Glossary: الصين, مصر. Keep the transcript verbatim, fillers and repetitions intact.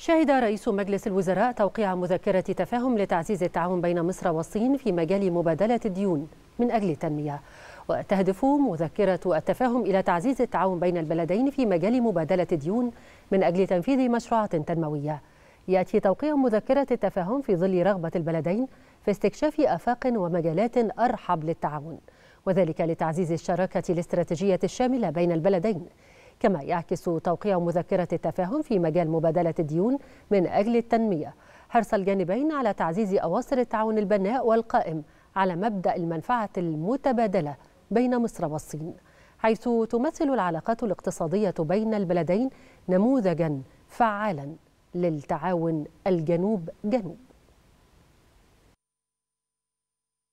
شهد رئيس مجلس الوزراء توقيع مذكرة تفاهم لتعزيز التعاون بين مصر والصين في مجال مبادلة الديون من أجل التنمية. وتهدف مذكرة التفاهم إلى تعزيز التعاون بين البلدين في مجال مبادلة الديون من أجل تنفيذ مشروعات تنموية. يأتي توقيع مذكرة التفاهم في ظل رغبة البلدين في استكشاف آفاق ومجالات أرحب للتعاون، وذلك لتعزيز الشراكة الاستراتيجية الشاملة بين البلدين. كما يعكس توقيع مذكرة التفاهم في مجال مبادلة الديون من أجل التنمية حرص الجانبين على تعزيز أواصر التعاون البناء والقائم على مبدأ المنفعة المتبادلة بين مصر والصين، حيث تمثل العلاقات الاقتصادية بين البلدين نموذجا فعالا للتعاون الجنوب جنوب.